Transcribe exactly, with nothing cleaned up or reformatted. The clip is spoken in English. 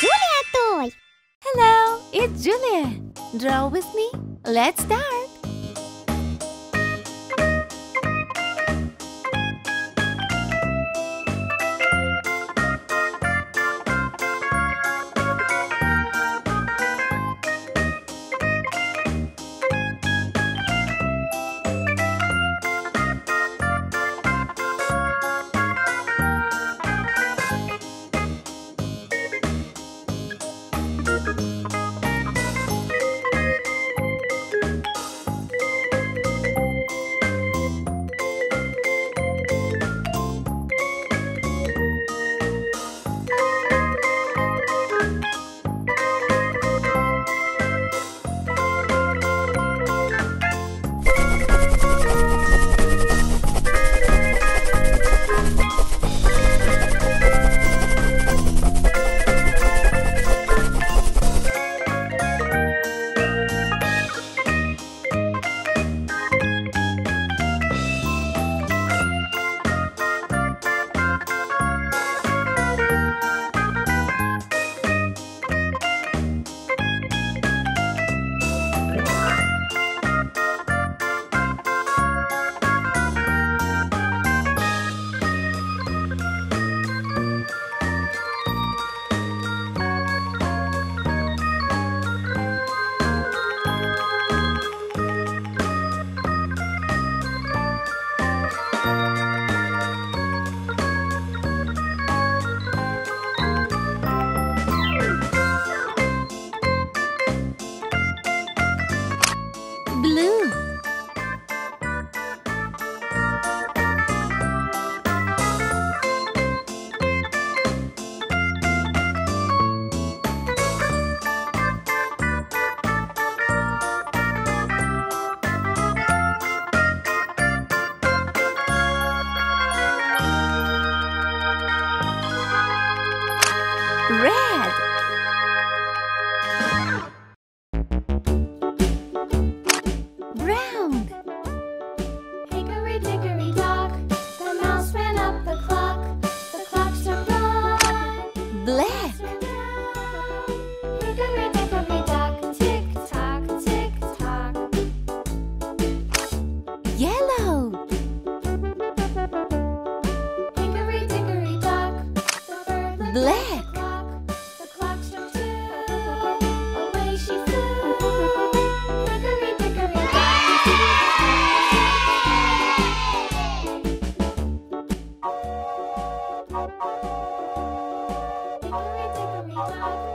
Julia Toy! Hello, it's Julia. Draw with me. Let's start. Bye.